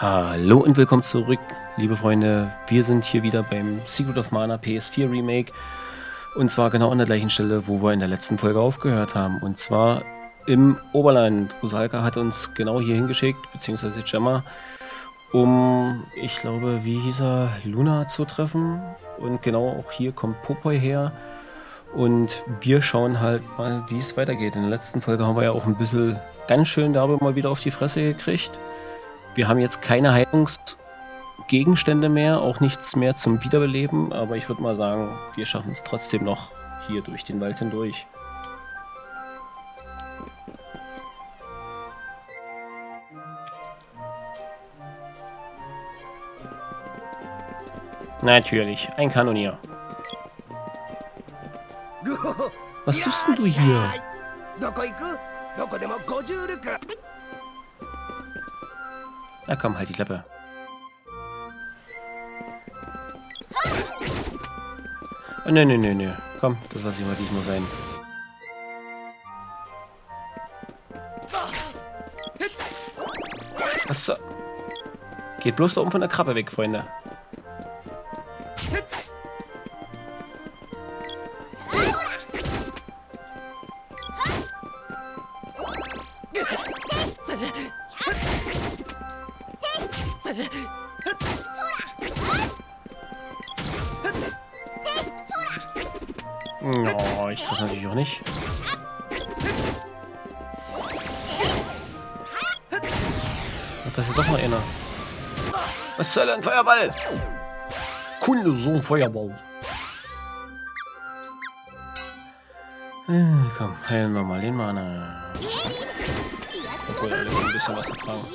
Hallo und willkommen zurück, liebe Freunde. Wir sind hier wieder beim Secret of Mana PS4 Remake. Und zwar genau an der gleichen Stelle, wo wir in der letzten Folge aufgehört haben. Und zwar im Oberland. Rosalca hat uns genau hier hingeschickt, beziehungsweise Gemma, um, ich glaube, wie hieß er, Luna zu treffen. Und genau auch hier kommt Popoi her. Und wir schauen halt mal, wie es weitergeht. In der letzten Folge haben wir ja auch ein bisschen ganz schön dabei mal wieder auf die Fresse gekriegt. Wir haben jetzt keine Heilungsgegenstände mehr, auch nichts mehr zum Wiederbeleben, aber ich würde mal sagen, wir schaffen es trotzdem noch hier durch den Wald hindurch. Natürlich, ein Kanonier. Was suchst denn du hier? Na komm, halt die Klappe. Oh, nö. Komm, das lasse ich mal diesmal sein. Achso. Geht bloß da oben von der Krabbe weg, Freunde. Oh, ich treffe natürlich auch nicht. Ach, das ist doch noch einer. Was soll ein Feuerball? Kunde, so ein Feuerball. Komm, heilen wir mal den Mana. Obwohl, da muss ein bisschen was ertragen.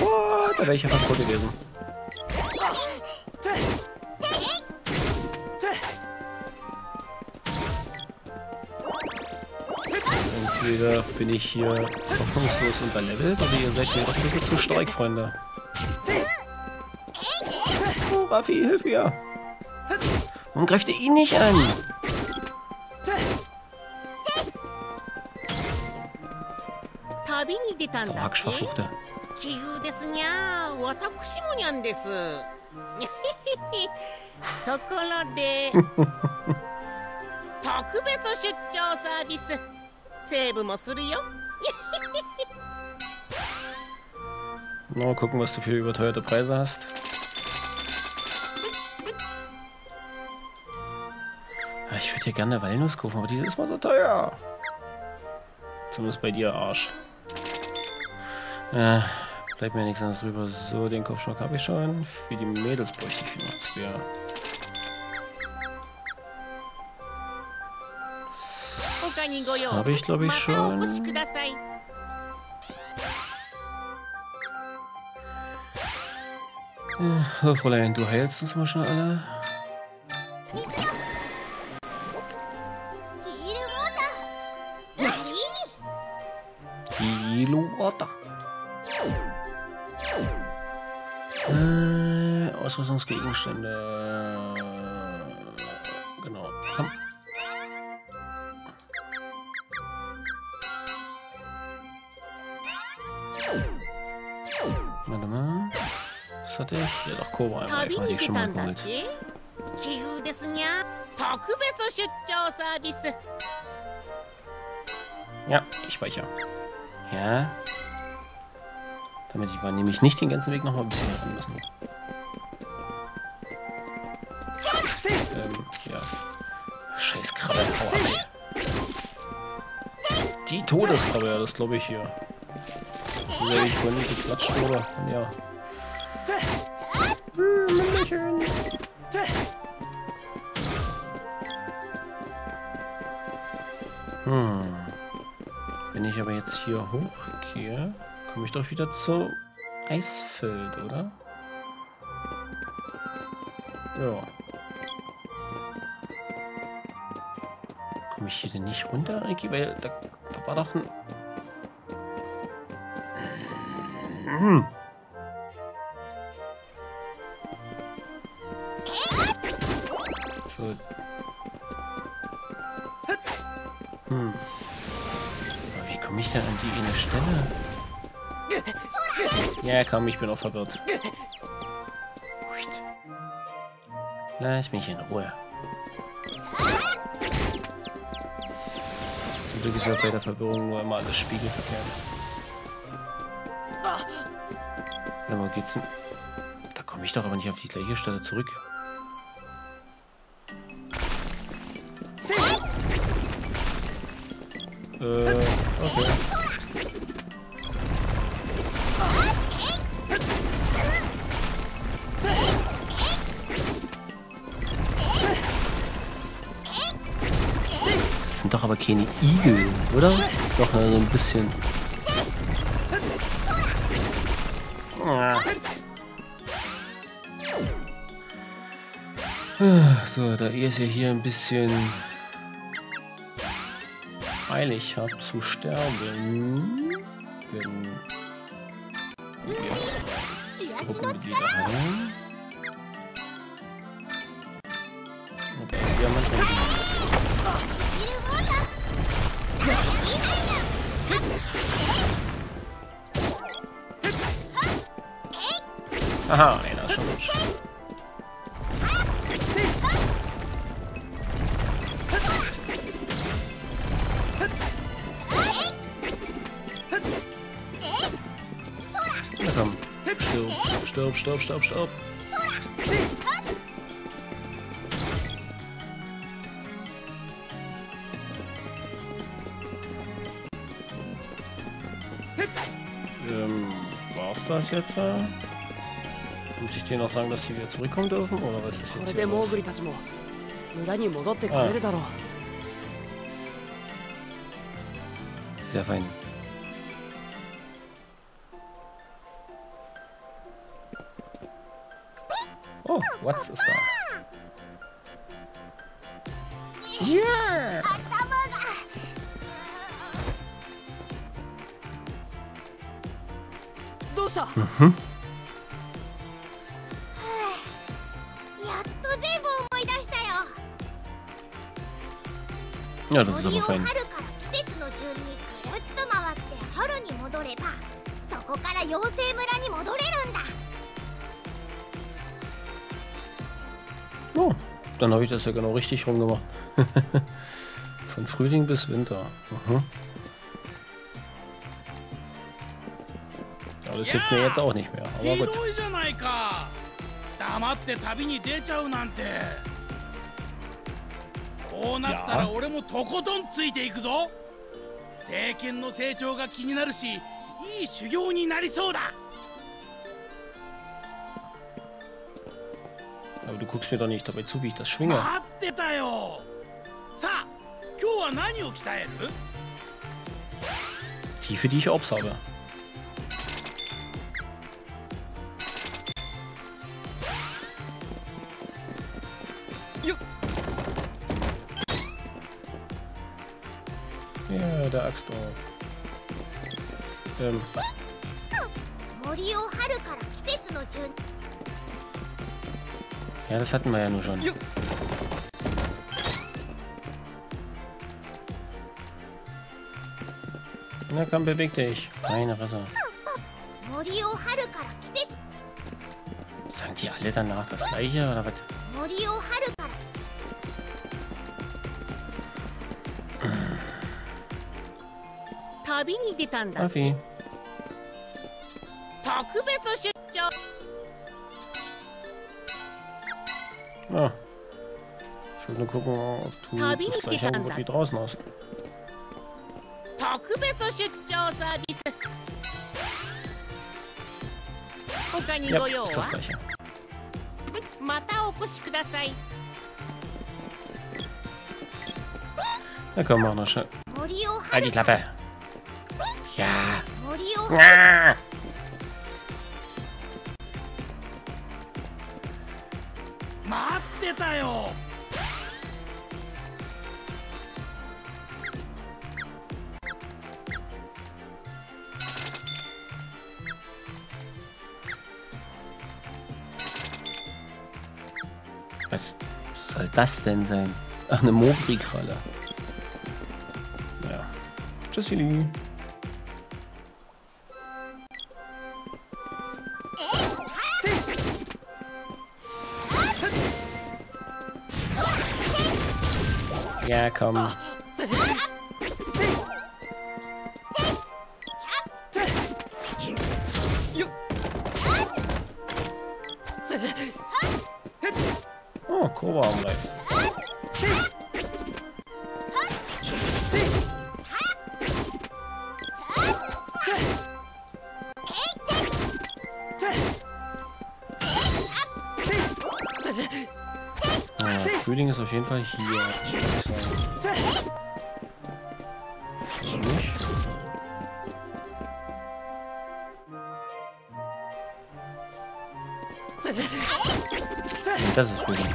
Oh, da wäre ich ja fast tot gewesen. Entweder bin ich hier hoffnungslos unterlevelt, aber ihr seid mir doch ein bisschen zu stark, Freunde. Oh, Raffi, hilf mir! Warum greift ihr ihn nicht an? So, Hackschwachfruchte. Talku Bettoschit Jo Service. Na, gucken, was du für überteuerte Preise hast. Ich würde hier gerne eine Walnuss kaufen, aber diese ist mal so teuer. Zumindest bei dir, Arsch. Bleibt mir nichts anderes drüber. So, den Kopfschlag habe ich schon. Für die Mädels bräuchte ich noch zwei. Habe ich, glaube ich, schon. Oh, Fräulein, du heilst uns mal schon alle. Girota. Ausrüstungsgegenstände. Genau. Komm. Warte mal. Was hatte ich? Ja, doch Koba einmal. Ich meine, die schon mal geholt. Ja, ich speichere. Ja. Damit ich war nämlich nicht den ganzen Weg nochmal ein bisschen rennen müssen. Ja. Scheiß Krabbe. Die Todeskrabbel, ja, das glaube ich hier. Ja, ich wollte nicht geklatscht, oder? Ja. Schön. Wenn ich aber jetzt hier hochgehe, komme ich doch wieder zu Eisfeld, oder? Ja. Komme ich hier denn nicht runter, Ricky? Weil da war doch ein... So. Aber wie komme ich denn an die eine Stelle? Ja, komm, ich bin auch verwirrt. Lass mich in Ruhe. Zum Glück ist ja bei der Verwirrung nur immer alles spiegelverkehrt. Na, wo geht's denn? Da komme ich doch aber nicht auf die gleiche Stelle zurück. Okay. Das sind doch aber keine Igel, oder? Doch, so ein bisschen. So, da ihr es ja hier ein bisschen eilig habt zu sterben, denn wir gucken wieder an. Und ja, manchmal aha, einer schon. Stopp. War's das jetzt? Muss ich dir noch sagen, dass sie wieder zurückkommen dürfen? Oder was ist jetzt hier los? Sehr fein. Oh, was ist da? Yeah! Mhm. Ja, das ist aber fein. Oh, dann habe ich das ja genau richtig rum gemacht. Von Frühling bis Winter. Mhm. Ja, das hilft mir jetzt auch nicht mehr, aber gut. Ja. Aber du guckst mir doch nicht dabei zu, wie ich das schwinge. Tiefe, die ich Obst habe. Ja, der Axt. Ja, das hatten wir ja nur schon. Na komm, beweg dich. Meine Fresse. Sagen die alle danach das gleiche oder was? Kaffee. Talku Bettoschit Jo. Ah. Ich wollte nur gucken, ob du das gleiche Angebot wie draußen hast. Ja, ist das gleiche. Na komm, mach noch schnell. Halt die Klappe! Ja! Ja. Was soll das denn sein? Ach, eine Moguri-Kralle. Naja. Tschüssi. herkommen. Oh, Koba am Recht. Frühling ist auf jeden Fall hier. So nicht. Das ist Frühling.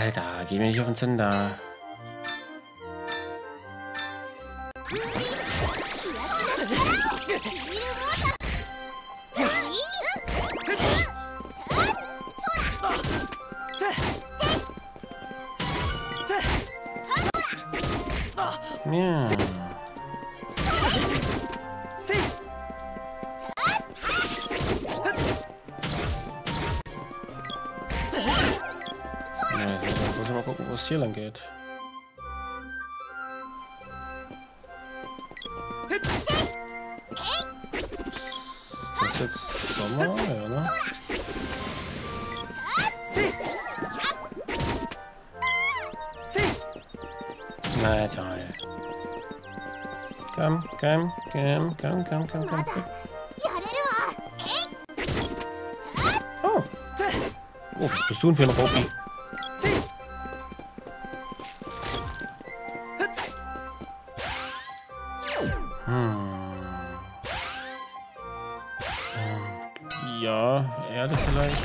Alter, geh mir nicht auf den Sender. Ja. Hier lang geht. Das ist jetzt Sommer, ja, ne? Na toll. Komm. Oh, was bist du denn für ein Raupi? Ja, Erde vielleicht.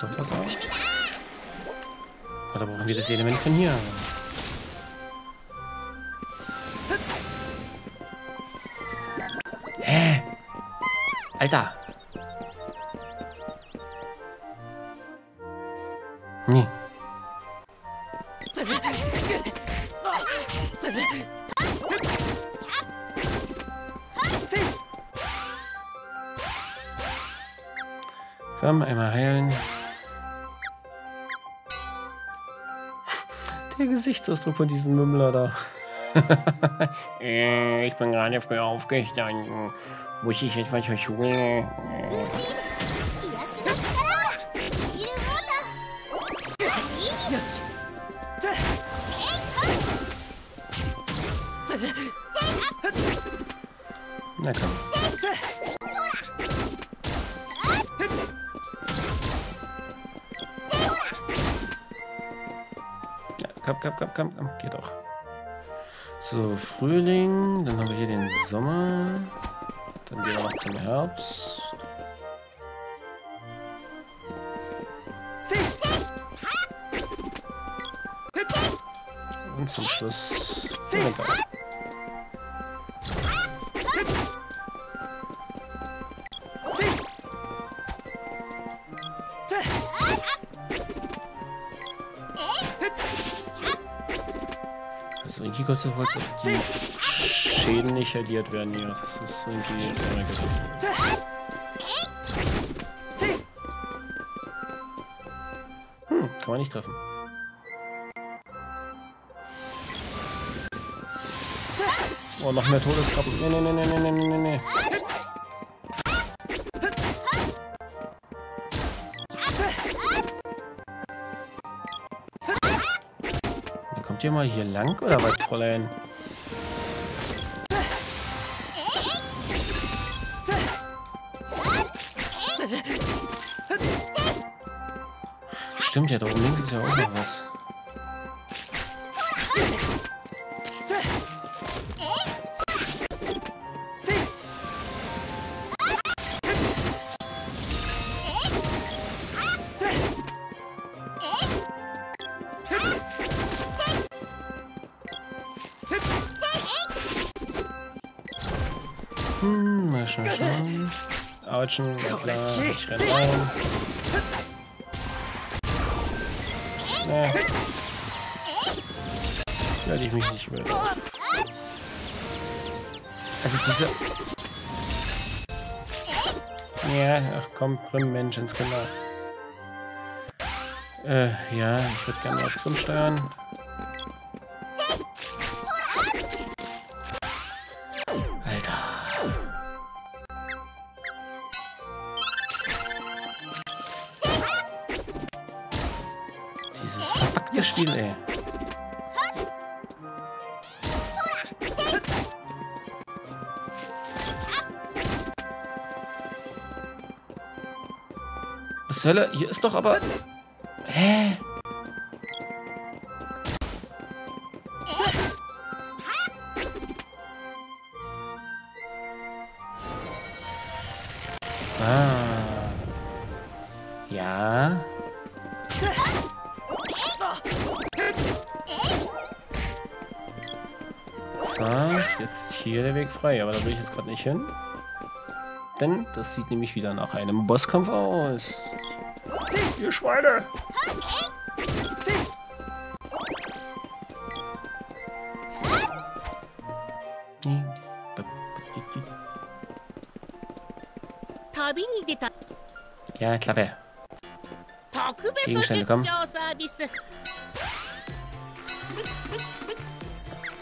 Doch was auch. Oder brauchen wir das Element von hier? Hä? Alter! Nee. Komm, einmal heilen. Der Gesichtsausdruck von diesem Mümmler da. Ich bin gerade früher aufgestanden. Muss ich etwas zur Schule? Na komm. Ja, komm, geht doch. So, Frühling, dann haben wir hier den Sommer, dann gehen wir noch zum Herbst. Und zum Schluss. Winter. Also irgendwie Gott sei Dank, die Schäden nicht addiert werden hier. Das ist irgendwie jetzt immer gut. Kann man nicht treffen. Oh, noch mehr Todeskrabbel. Nee. Kommt ihr mal hier lang oder was, Fräulein? Stimmt ja, da oben links ist ja auch noch was. Mal schauen. Autschen, ja klar, ich renne rein. Ja. Werde ich mich nicht mehr. Also diese... Ja, ach komm, Prim, Mensch, ins Genau. Ja, ich würde gerne mal auf Prim steuern. Spiel, ey. Was zur Hölle? Hier ist doch aber... Hä? Ah. Ja. Ist jetzt hier der Weg frei, aber da will ich jetzt gerade nicht hin. Denn das sieht nämlich wieder nach einem Bosskampf aus. Ihr Schweine! Ja, Klappe. Gegenstände kommen.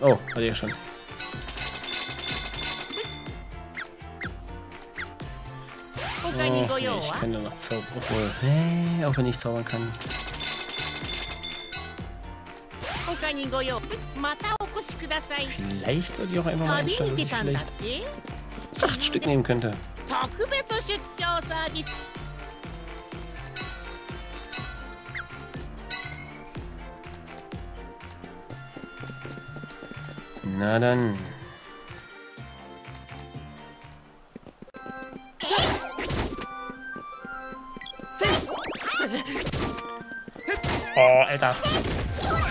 Oh, hatte ich schon. Oh, nee, ich kann nur noch zaubern, obwohl, nee, auch wenn ich zaubern kann. Vielleicht sollte ich auch einfach mal einstellen, dass ich vielleicht 8 Stück nehmen könnte. Na dann. Oh, Alter. Oh,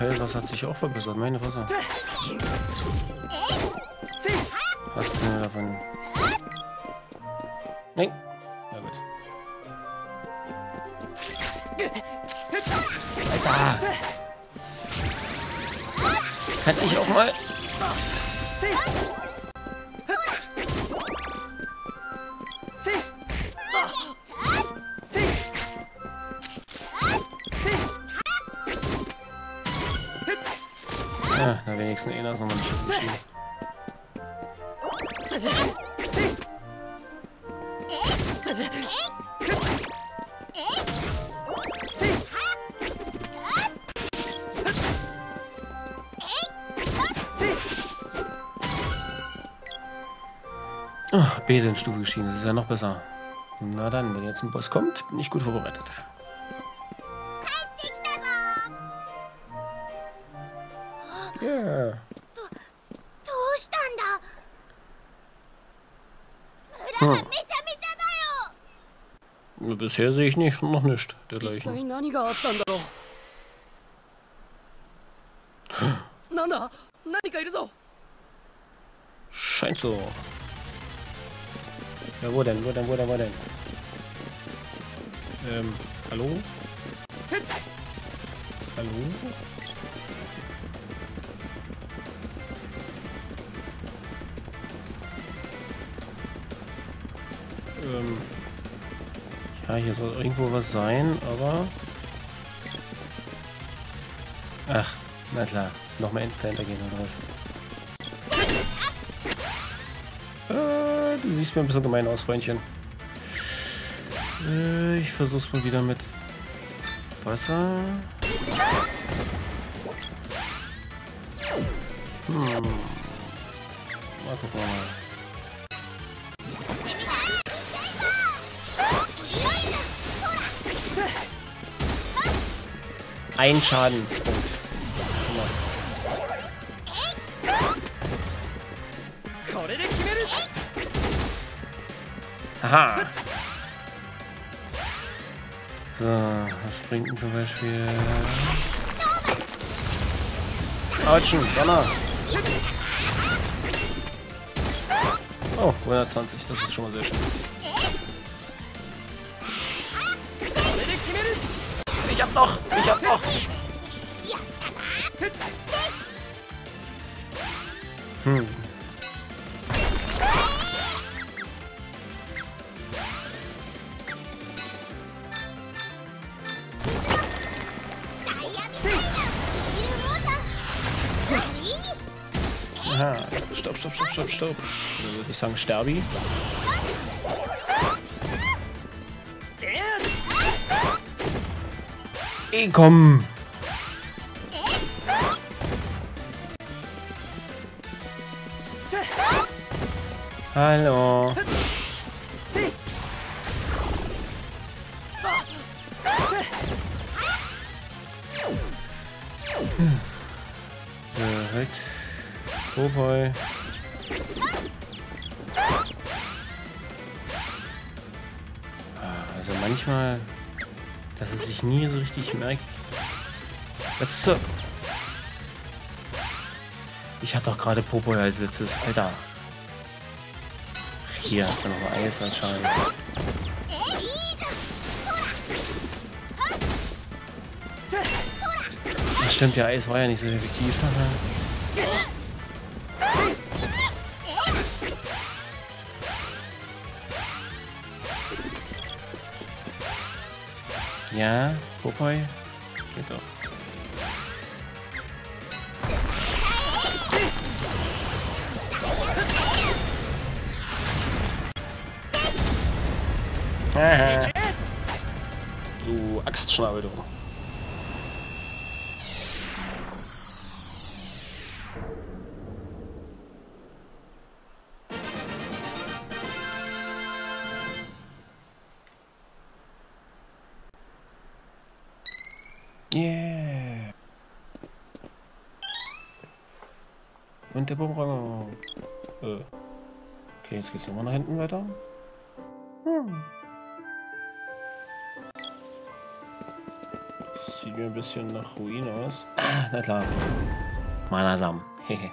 hey, das hat sich auch verbessert, meine Wasser. Was denn wir davon? Nein. Na gut. Alter. Kann ich auch mal? Ah, na wenigstens einer ist noch mal ein Schiff geschrieben. Ah, B in Stufe geschieden, das ist ja noch besser. Na dann, wenn jetzt ein Boss kommt, bin ich gut vorbereitet. Yeah. Hm. Bisher sehe ich nicht, noch nicht dergleichen. Scheint so. Ja, wo denn, wo denn, wo denn, wo denn? Hallo? Hallo? Ja, hier soll irgendwo was sein, aber... Ach, na klar. Nochmal Insta-Enter gehen oder was? Du siehst mir ein bisschen gemein aus, Freundchen. Ich versuch's mal wieder mit Wasser. Hm. Mal gucken wir mal. Ein Schadenspunkt. Aha. So, was bringt denn zum Beispiel... Autschen, Donner. Oh, 120, das ist schon mal sehr schön. Ich hab noch. Aha. Stopp. Also würde ich sagen, Sterbi. Komm! Hallo! Direkt. Popoi. Also manchmal, dass es sich nie so richtig merkt. Das ist so. Ich hatte doch gerade Popoi als letztes, Alter. Hier hast du noch mal Eis anscheinend. Das stimmt, der Eis war ja nicht so effektiv. Ja, Popoi, geht doch. Aha. Du Axtschnabel, du. Yeah. Und der Bumerang. Okay, jetzt geht's nochmal nach hinten weiter. Sieht mir ein bisschen nach Ruin aus. Ah, na klar. Manasam. Hehe.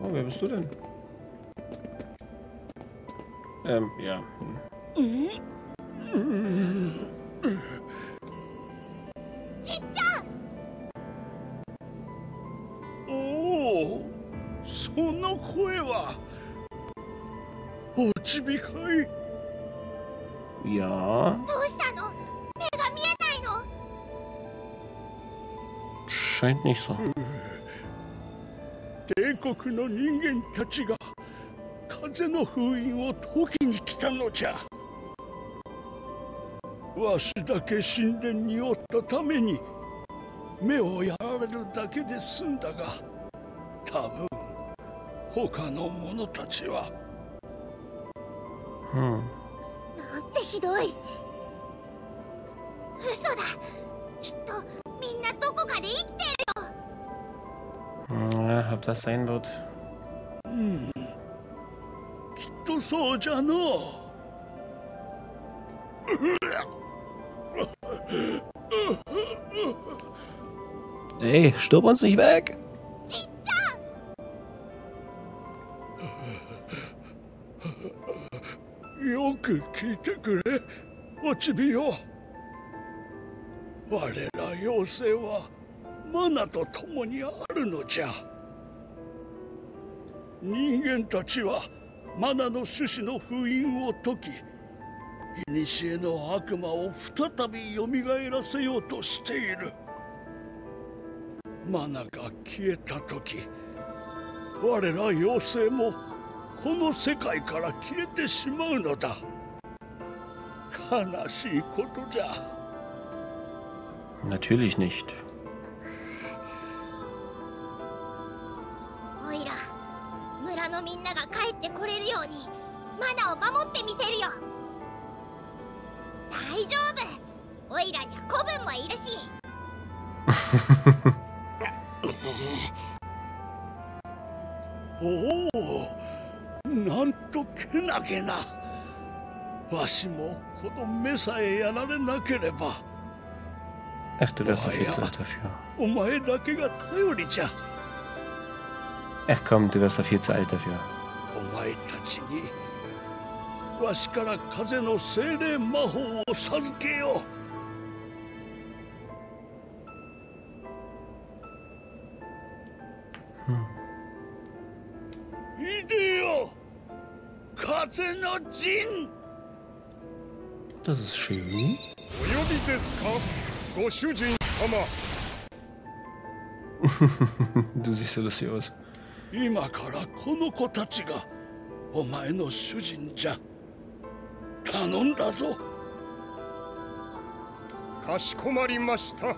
Oh, wer bist du denn? Ja. Oh, so no Kueva. Oh, Chibikai. Ja. Scheint nicht so. Ja, ob das sein wird. So, Jano. Ey, stirb uns nicht weg. Mana no shushi no fuin wo toki. Inishie no akuma wo futatabi yomigaeraseyo to shite iru. Mana ga kieta toki, warera yousei mo kono sekai kara kiete shimau no da. Kanashii koto ja. Natürlich nicht. のみんなが帰ってこれるようにマナを守ってみせるよ。大丈夫。オイラには子分もいるし。おお、なんとけなげな。わしもこの目さえやられなければ。Ach, du wärst doch viel zu alt dafür. Ach komm, du wärst doch viel zu alt dafür. Das ist schön. ご主人様。Du siehst so lustig aus. 今からこの子たちがお前の主人じゃ。頼んだぞ。かしこまりました。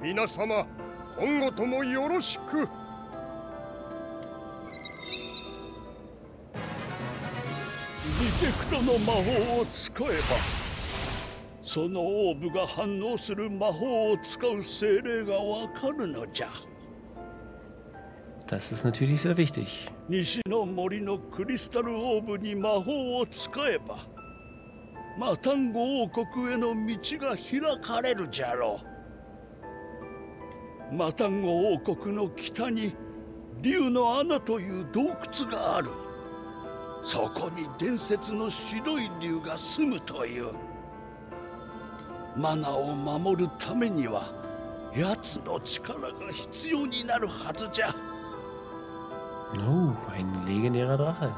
皆様、今後ともよろしく。ディフェクトの魔法を使えば。 そのオーブが反応する魔法を使う精霊がわかるのじゃ。Das ist natürlich sehr wichtig. 西の森のクリスタルオーブに魔法を使えば、マタンゴ王国への道が開かれるじゃろう。マタンゴ王国の北に竜の穴という洞窟がある。そこに伝説の白い竜が住むという。 マナを守るためには奴の力が必要になるはずじゃ。おお、ein legendärer Drache。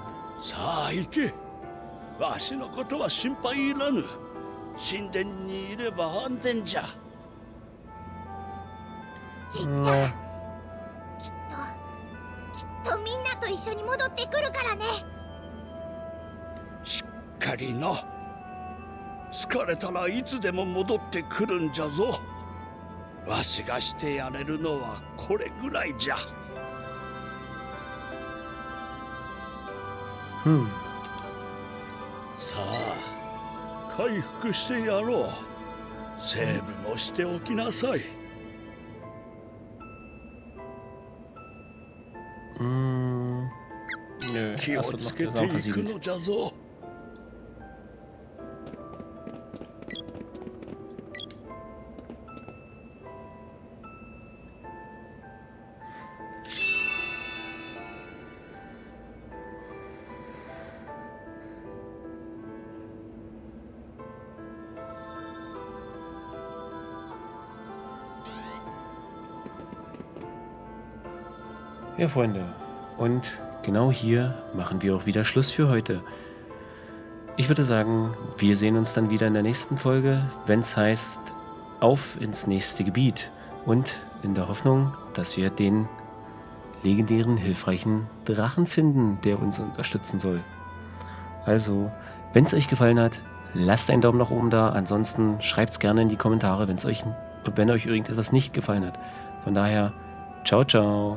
さあ行け。わしのことは心配いらぬ。神殿にいれば安全じゃ。ちっちゃん、きっとみんなと一緒に戻ってくるからね。しっかりの。 疲れたらいつでも戻ってくるんじゃぞ。わしがしてやれるのはこれぐらいじゃ。うん。さあ、回復してやろう。セーブもしておきなさい。うん。気をつけていくのじゃぞ。 Ja, Freunde, und genau hier machen wir auch wieder Schluss für heute. Ich würde sagen, wir sehen uns dann wieder in der nächsten Folge, wenn es heißt, auf ins nächste Gebiet. Und in der Hoffnung, dass wir den legendären, hilfreichen Drachen finden, der uns unterstützen soll. Also, wenn es euch gefallen hat, lasst einen Daumen nach oben da. Ansonsten schreibt es gerne in die Kommentare, wenn euch irgendetwas nicht gefallen hat. Von daher, ciao, ciao.